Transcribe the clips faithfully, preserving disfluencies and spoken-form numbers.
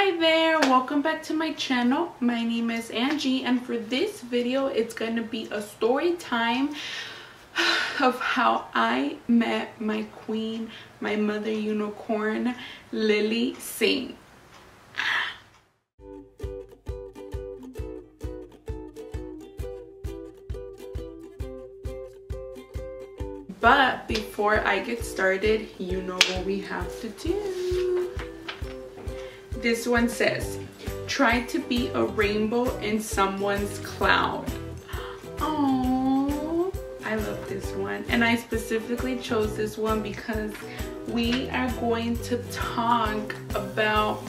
Hi there, welcome back to my channel. My name is Angie and for this video it's going to be a story time of how I met my queen, my mother unicorn, Lily Singh. But before I get started, you know what we have to do. This one says, try to be a rainbow in someone's cloud. Oh, I love this one. And I specifically chose this one because we are going to talk about,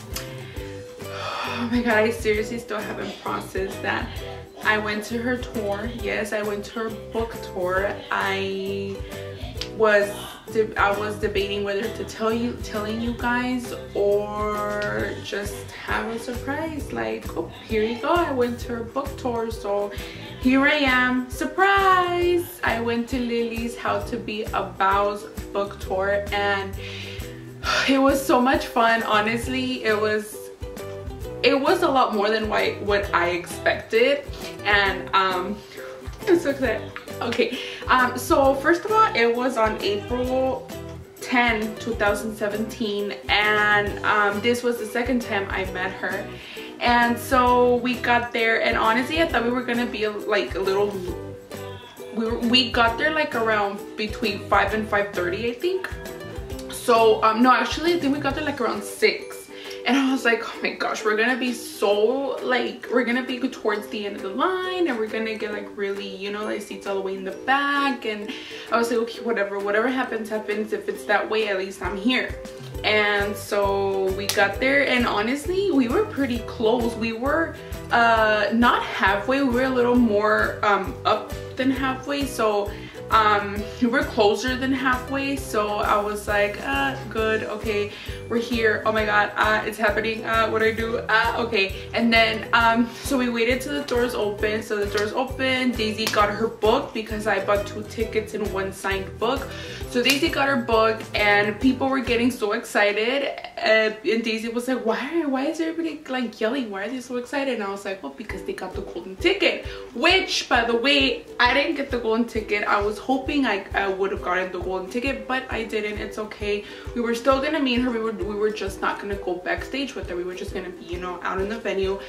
oh my God, I seriously still haven't processed that. I went to her tour. Yes, I went to her book tour. I was I was debating whether to tell you telling you guys or just have a surprise. Like, oh, here you go. I went to her book tour, so here I am. Surprise! I went to Lily's How to Be a Bawse book tour and it was so much fun. Honestly, it was It was a lot more than what I expected, and um, I'm so excited. Okay, um, so first of all, it was on April tenth, two thousand seventeen, and um, this was the second time I met her. And so we got there, and honestly, I thought we were gonna be like a little. We were, we got there like around between five and five thirty, I think. So um, no, actually, I think we got there like around six. And I was like, oh my gosh, we're gonna be so like, we're gonna be towards the end of the line and we're gonna get like really, you know, like seats all the way in the back. And I was like, okay, whatever, whatever happens, happens. If it's that way, at least I'm here. And so we got there and honestly, we were pretty close. We were uh, not halfway, we were a little more um, up than halfway. So um we were closer than halfway, so I was like, uh good, okay, we're here, oh my God, uh it's happening, uh what do I do, uh okay. And then um so we waited till the doors open. So the doors open, Daisy got her book because I bought two tickets and one signed book. So Daisy got her book and people were getting so excited, uh, and Daisy was like, why why is everybody like yelling, why are they so excited? And I was like, well, because they got the golden ticket, which by the way, I didn't get the golden ticket. I was hoping I, I would have gotten the golden ticket, but I didn't. It's okay. We were still gonna meet her. We were we were just not gonna go backstage with her. We were just gonna be, you know, out in the venue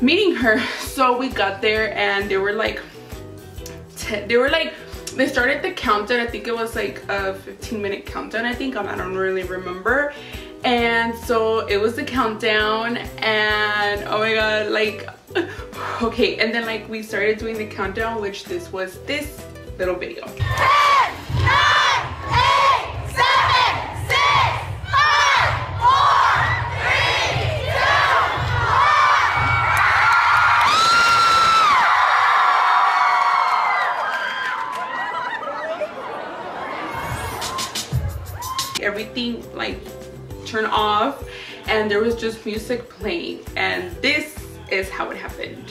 meeting her. So we got there and they were like, they were like, they started the countdown. I think it was like a fifteen minute countdown. I think um, I don't really remember. And so it was the countdown, and oh my God, like okay. And then like we started doing the countdown, which this was this. Little video. ten, nine, eight, seven, six, five, four, three, two, one. Everything like turned off and there was just music playing, and this is how it happened.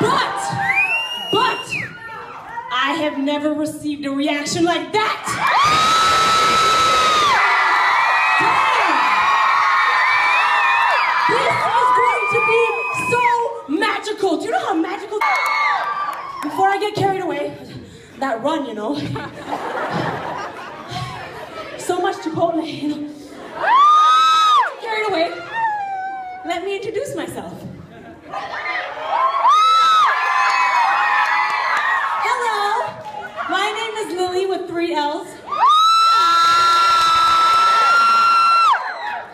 But, but, I have never received a reaction like that. Damn. This is going to be so magical. Do you know how magical? Before I get carried away, that run, you know. So much Chipotle, you know. Carried away. Let me introduce myself. Hello, my name is Lily with three L's.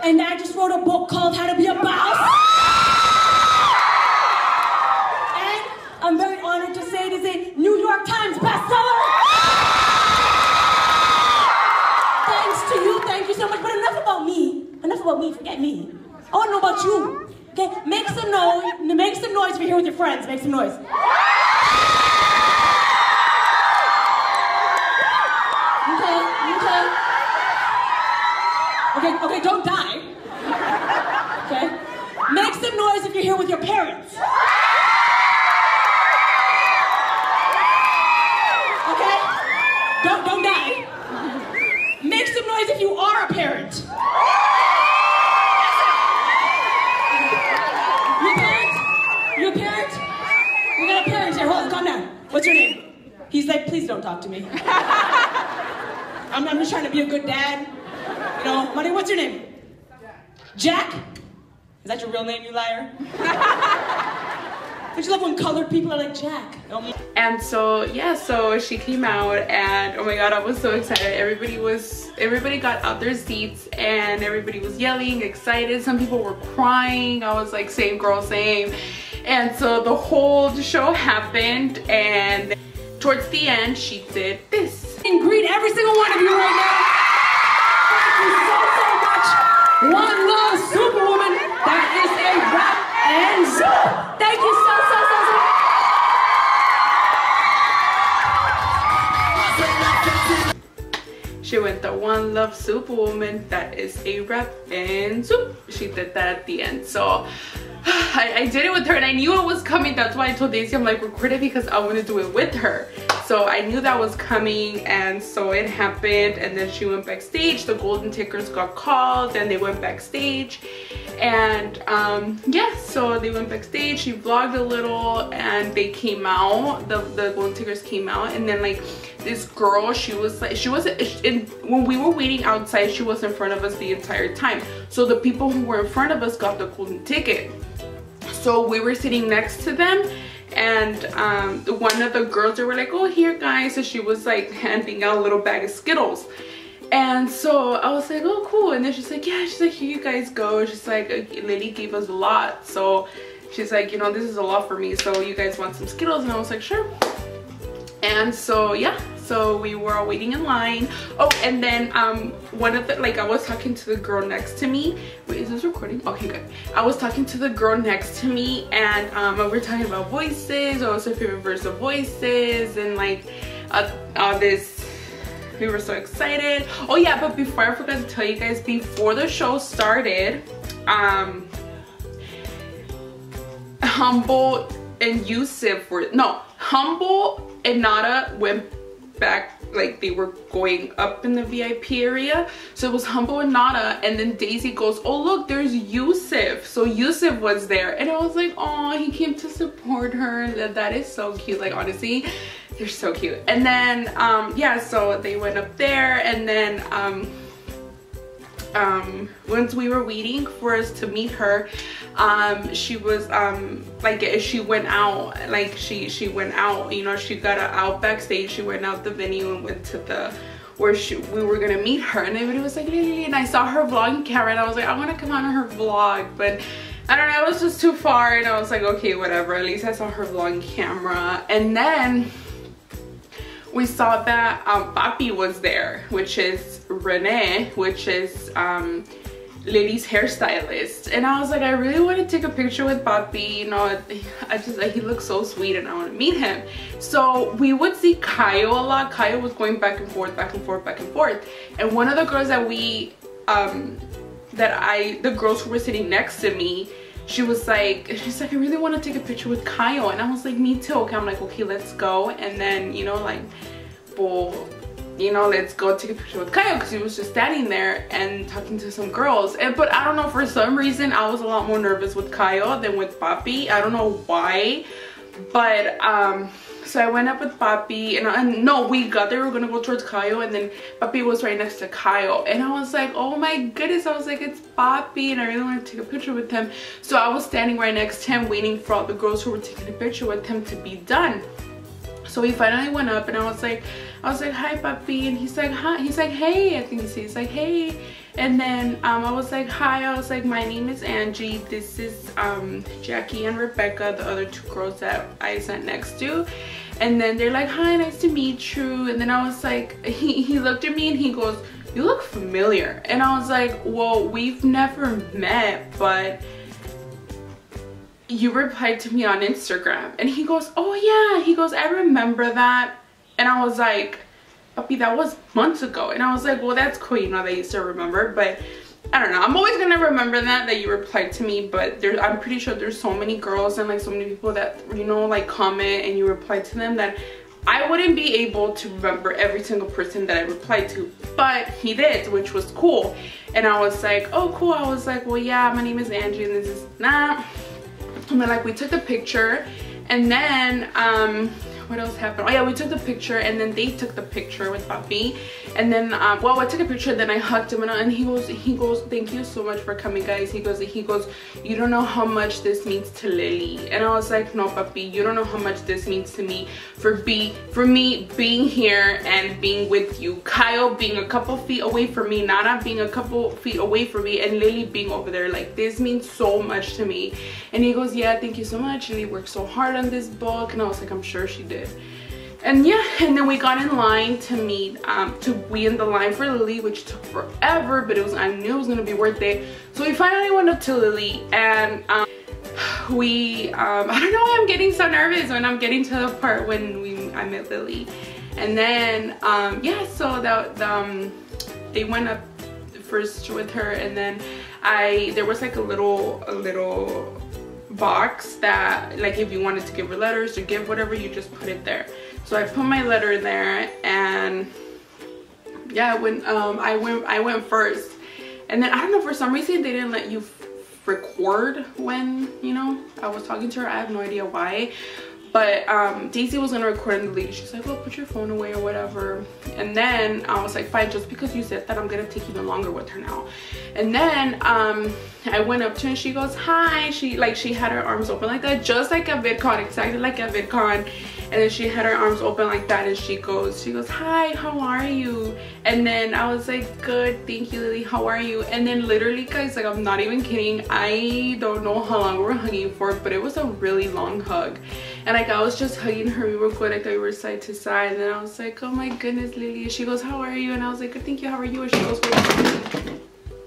And I just wrote a book called How to Be a Bawse. And I'm very honored to say it is a New York Times bestseller. Thanks to you, thank you so much. But enough about me. Enough about me, forget me. I want to know about you. Okay, make some noise. Make some noise if you're here with your friends. Make some noise. Okay, okay. Okay, okay, don't die. Okay. Make some noise if you're here with your parents. Okay? Don't don't die. Make some noise if you are a parent. What's your name? He's like, please don't talk to me. I'm, I'm just trying to be a good dad. You know, my name, what's your name? Jack? Is that your real name, you liar? Don't you love when colored people are like, Jack? And so, yeah, so she came out and oh my God, I was so excited. Everybody was, everybody got out their seats and everybody was yelling, excited. Some people were crying. I was like, same girl, same. And so the whole show happened, and towards the end, she did this. And greet every single one of you right now. Thank you so, so much. One love, Superwoman. That is a wrap and zoom. Thank you so, so, so, so much. She went the One Love Superwoman. That is a wrap and zoom. She did that at the end. So. I, I did it with her and I knew it was coming. That's why I told Daisy, I'm like, record it because I want to do it with her. So I knew that was coming, and so it happened. And then she went backstage. The golden tickers got called and they went backstage. And um, yeah, so they went backstage. She vlogged a little and they came out. The, the golden tickers came out, and then like this girl, she was like, she wasn't in, when we were waiting outside, she was in front of us the entire time. So the people who were in front of us got the golden ticket. So we were sitting next to them, and um, one of the girls, they were like, oh, here guys. So she was like handing out a little bag of Skittles. And so I was like, oh, cool. And then she's like, yeah, she's like, here you guys go. She's like, Lily gave us a lot. So she's like, you know, this is a lot for me. So you guys want some Skittles? And I was like, sure. And so, yeah, so we were waiting in line. Oh, and then um, one of the, like I was talking to the girl next to me. Wait, is this recording? Okay, good. I was talking to the girl next to me, and um, we were talking about voices, or what's her favorite verse of voices, and like uh, all this. We were so excited. Oh yeah, but before, I forgot to tell you guys, before the show started, um, Humble and Yousef were, no, Humble and Nada went back, like they were going up in the V I P area. So it was Humble and Nada, and then Daisy goes, oh look, there's Yousef. So Yousef was there, and I was like, oh, he came to support her. That, that is so cute, like honestly, they're so cute. And then um, yeah, so they went up there, and then um, um, once we were waiting for us to meet her, um, she was um, like she went out, like she she went out, you know, she got out backstage. She went out the venue and went to the where she, we were gonna meet her, and everybody was like, hey, and I saw her vlogging camera, and I was like, I want to come on her vlog, but I don't know, it was just too far, and I was like, okay, whatever. At least I saw her vlogging camera, and then we saw that um, Papi was there, which is Renee, which is um, Lily's hairstylist. And I was like, I really want to take a picture with Papi, you know, I just, like, he looks so sweet and I want to meet him. So we would see Kyle a lot. Kyle was going back and forth, back and forth, back and forth. And one of the girls that we, um, that I, the girls who were sitting next to me, she was like, she's like, I really want to take a picture with Kyle. And I was like, me too. Okay, I'm like, okay, let's go. And then, you know, like, well, you know, let's go take a picture with Kyle, because he was just standing there and talking to some girls. And, but I don't know, for some reason, I was a lot more nervous with Kyle than with Papi. I don't know why, but, um... so I went up with Papi, and, and no, we got there, we were gonna go towards Kyle, and then Papi was right next to Kyle, and I was like, oh my goodness, I was like, it's Papi, and I really wanted to take a picture with him. So I was standing right next to him, waiting for all the girls who were taking a picture with him to be done. So we finally went up, and I was like, I was like, hi Papi, and he's like, hi, he's like, hey, I think he's like, hey. And then um, I was like, hi, I was like, my name is Angie, this is um, Jackie and Rebecca, the other two girls that I sat next to. And then they're like, hi, nice to meet you. And then I was like, he, he looked at me and he goes, you look familiar. And I was like, well, we've never met, but you replied to me on Instagram. And he goes, oh yeah, he goes, I remember that. And I was like, Papi, that was months ago. And I was like, well, that's cool, you know, that you still remember. But I don't know, I'm always gonna remember that that you replied to me. But there, I'm pretty sure there's so many girls and like so many people that, you know, like comment and you reply to them, that I wouldn't be able to remember every single person that I replied to. But he did, which was cool. And I was like, oh cool. I was like, well yeah, my name is Angie and this is nah. And then like we took the picture, and then um what else happened? Oh yeah, we took the picture, and then they took the picture with Papi, and then um, well, I took a picture, then I hugged him, and, and he goes, he goes, thank you so much for coming, guys. He goes, he goes, you don't know how much this means to Lily. And I was like, no, Papi, you don't know how much this means to me for be for me being here and being with you. Kyle being a couple feet away from me, Nada being a couple feet away from me, and Lily being over there. Like, this means so much to me. And he goes, yeah, thank you so much. Lily worked so hard on this book, and I was like, I'm sure she did. And yeah, and then we got in line to meet, um, to be in the line for Lily, which took forever, but it was, I knew it was gonna be worth it. So we finally went up to Lily, and um, we, um, I don't know why I'm getting so nervous when I'm getting to the part when we I met Lily. And then, um, yeah, so that um, they went up first with her, and then I, there was like a little, a little, box that, like, if you wanted to give her letters or give whatever, you just put it there. So I put my letter there, and yeah, when um I went I went first, and then I don't know, for some reason they didn't let you f record when, you know, I was talking to her. I have no idea why, but um Daisy was gonna record in the lead. She's like, well, put your phone away or whatever. And then I was like, fine, just because you said that, I'm gonna take even longer with her now. And then um I went up to her, and she goes, hi. She like she had her arms open like that, just like at VidCon, exactly like at VidCon. And then she had her arms open like that, and she goes, she goes, hi, how are you? And then I was like, good, thank you, Lily, how are you? And then literally, guys, like, I'm not even kidding, I don't know how long we were hugging for, but it was a really long hug. And like, I was just hugging her, we were good, like, we were side to side, and then I was like, oh my goodness, Lily. And she goes, how are you? And I was like, good, thank you, how are you? And she goes, wait,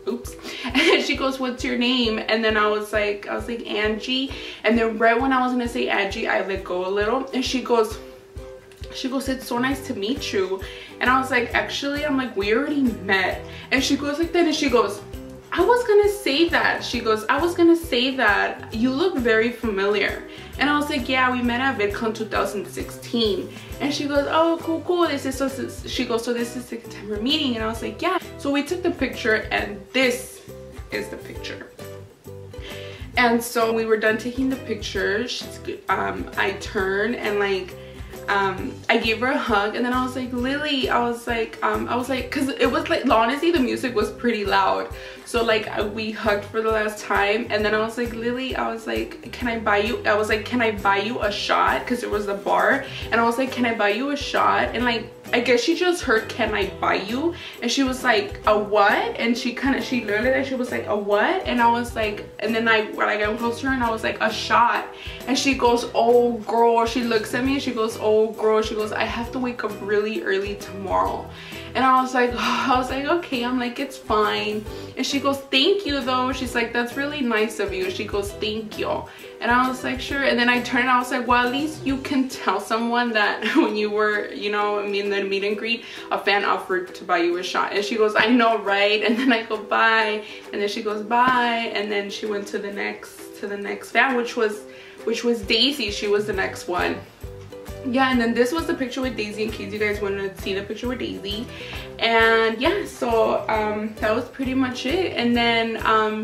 oops. And she goes, what's your name? And then I was like, I was like, Angie. And then right when I was gonna say Angie, I let go a little, and she goes, she goes, it's so nice to meet you. And I was like, actually, I'm like, we already met. And she goes like that, and she goes, I was gonna say that. She goes, I was gonna say that. You look very familiar. And I was like, yeah, we met at VidCon two thousand sixteen. And she goes, oh, cool, cool. This is so, she goes, so this is the September meeting. And I was like, yeah. So we took the picture, and this is the picture. And so we were done taking the picture. She's, um, I turned and like, um I gave her a hug, and then I was like, Lily, I was like, um I was like, because it was like, honestly, the music was pretty loud, so like we hugged for the last time. And then I was like, Lily, I was like, can I buy you, I was like, can I buy you a shot, because it was the bar, and I was like, can I buy you a shot? And like, I guess she just heard, can I buy you? And she was like, a what? And she kind of, she learned it, and she was like, a what? And I was like, and then I, when I got closer, and I was like, a shot. And she goes, oh girl, she looks at me, and she goes, oh girl, she goes, I have to wake up really early tomorrow. And I was like, oh, I was like, okay, I'm like, it's fine. And she goes, thank you though. She's like, that's really nice of you. She goes, thank you. And I was like, sure. And then I turned, I was like, well, at least you can tell someone that when you were, you know, in the meet and greet, a fan offered to buy you a shot. And she goes, I know, right? And then I go, bye. And then she goes, bye. And then she went to the next to the next fan, which was which was Daisy. She was the next one. Yeah, and then this was the picture with Daisy, in case you guys want to see the picture with Daisy. And yeah, so um that was pretty much it. And then um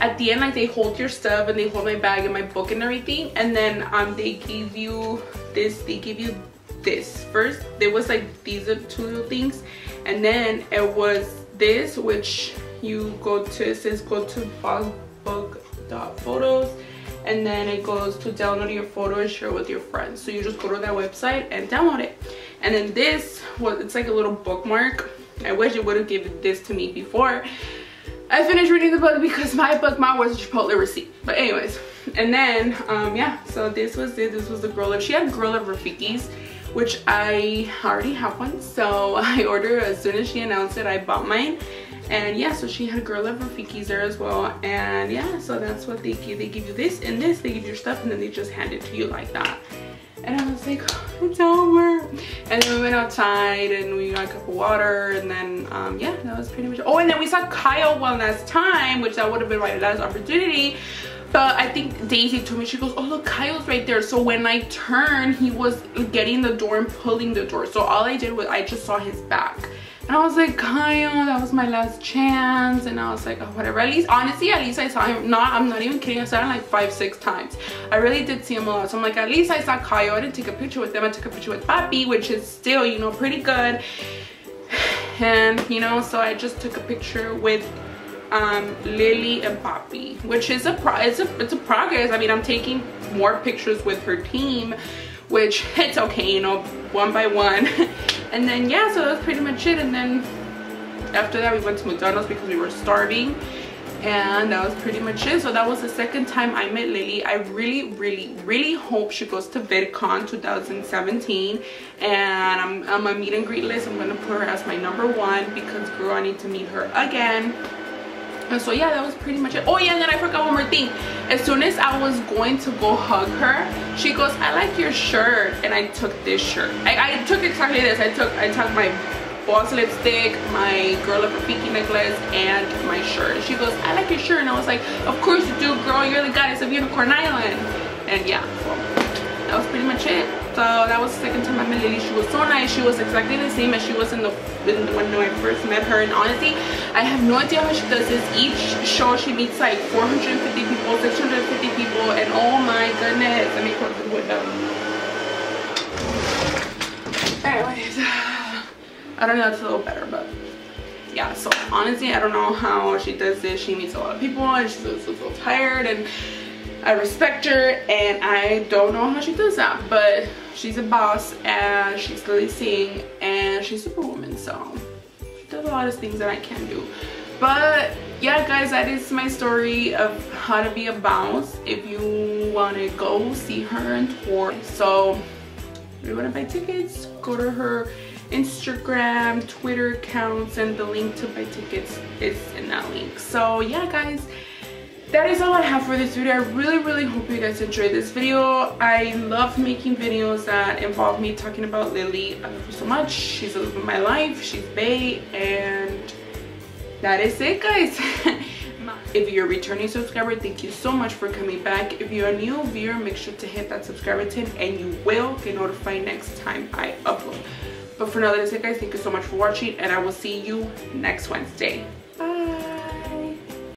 at the end, like, they hold your stuff and they hold my bag and my book and everything, and then um they give you this they give you this first. There was like these are two little things, and then it was this, which you go to, it says go to bossbook dot photos, and then it goes to download your photo and share with your friends. So you just go to that website and download it. And then this was, it's like a little bookmark. I wish it would have given this to me before I finished reading the book, because my bookmark was a Chipotle receipt. But anyways, and then um yeah, so this was it. This was the granola. She had granola Rafiki's, which I already have one, so I ordered as soon as she announced it. I bought mine. And yeah, so she had granola Rafiki's there as well. And yeah, so that's what they give. They give you this and this. They give you your stuff, and then they just hand it to you like that. And I was like, oh, it's over. And then we went outside and we got a cup of water. And then, um, yeah, that was pretty much it. Oh, and then we saw Kyle one last time, which that would have been my last opportunity. But I think Daisy told me, she goes, oh, look, Kyle's right there. So when I turned, he was getting the door and pulling the door. So all I did was I just saw his back. And I was like, Kyle, that was my last chance. And I was like, oh, whatever. At least, honestly, at least I saw him. Not, I'm not even kidding. I saw him like five, six times. I really did see him a lot. So I'm like, at least I saw Kyle. I didn't take a picture with him. I took a picture with Papi, which is still, you know, pretty good. And, you know, so I just took a picture with um, Lily and Papi, which is a, pro it's a, it's a progress. I mean, I'm taking more pictures with her team, which it's okay, you know, one by one. And then yeah, so that's pretty much it. And then after that we went to McDonald's because we were starving, and that was pretty much it. So that was the second time I met Lily. I really really really hope she goes to VidCon two thousand seventeen, and I'm on my meet and greet list. I'm gonna put her as my number one, because girl, I need to meet her again. And so yeah, that was pretty much it. Oh yeah, and then I forgot one more thing. As soon as I was going to go hug her, she goes, I like your shirt. And I took this shirt. I, I took exactly this. I took I took my Boss lipstick, my Girl of Rafiki necklace, and my shirt. And she goes, I like your shirt. And I was like, of course you do, girl. You're the goddess of Unicorn Island. And yeah, well, that was pretty much it. So that was the second time I met Lily. She was so nice. She was exactly the same as she was in the when I first met her. And honestly, I have no idea how she does this. Each show she meets like four hundred fifty people, six hundred fifty people, and oh my goodness. Let me close the window. Anyways, I don't know, it's a little better, but yeah. So honestly, I don't know how she does this. She meets a lot of people, and she's so, so, so tired, and I respect her, and I don't know how she does that, but she's a boss, and she's Lily Singh, and she's Superwoman, so she does a lot of things that I can't do. But yeah, guys, that is my story of How to Be a Bawse. If you want to go see her and tour, so if you want to buy tickets, go to her Instagram, Twitter accounts, and the link to buy tickets is in that link. So yeah, guys, that is all I have for this video. I really really hope you guys enjoyed this video. I love making videos that involve me talking about Lily. I love her so much. She's a little bit of my life. She's bae. And that is it, guys. If you're a returning subscriber, thank you so much for coming back. If you're a new viewer, make sure to hit that subscribe button, and you will get notified next time I upload. But for now, that is it, guys. Thank you so much for watching, and I will see you next Wednesday.